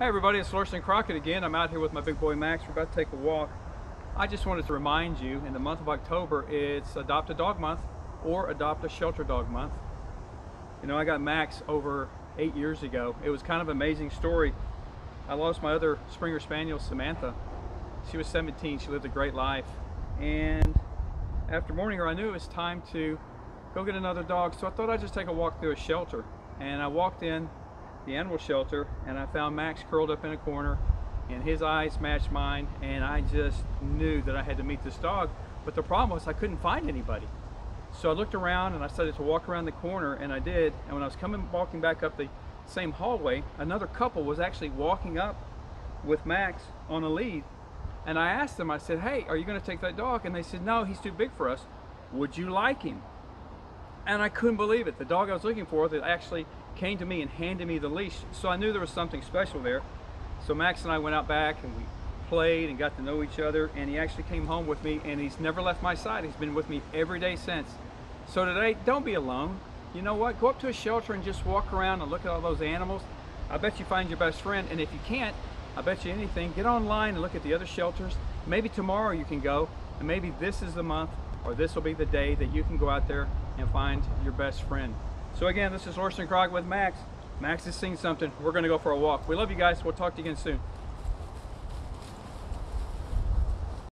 Hey everybody, it's Lurston Crockett again. I'm out here with my big boy Max. We're about to take a walk. I just wanted to remind you, in the month of October, it's Adopt a Dog Month or Adopt a Shelter Dog Month. You know, I got Max over 8 years ago. It was kind of an amazing story. I lost my other Springer Spaniel, Samantha. She was 17, she lived a great life. And after mourning her, I knew it was time to go get another dog. So I thought I'd just take a walk through a shelter. And I walked in the animal shelter and I found Max curled up in a corner and his eyes matched mine, and I just knew that I had to meet this dog. But the problem was I couldn't find anybody, so I looked around and I started to walk around the corner, and I did. And when I was walking back up the same hallway, another couple was actually walking up with Max on a lead, and I asked them, I said, hey, are you going to take that dog? And they said, no, he's too big for us, would you like him? And I couldn't believe it. The dog I was looking for that actually came to me and handed me the leash. So I knew there was something special there. So Max and I went out back and we played and got to know each other, and he actually came home with me, and he's never left my side. He's been with me every day since. So today, don't be alone. You know what? Go up to a shelter and just walk around and look at all those animals. I bet you find your best friend, and if you can't, I bet you anything, get online and look at the other shelters. Maybe tomorrow you can go, and maybe this is the month, or this will be the day that you can go out there and find your best friend. So again, this is Orson Krog with Max. Max has seen something. We're going to go for a walk. We love you guys. We'll talk to you again soon.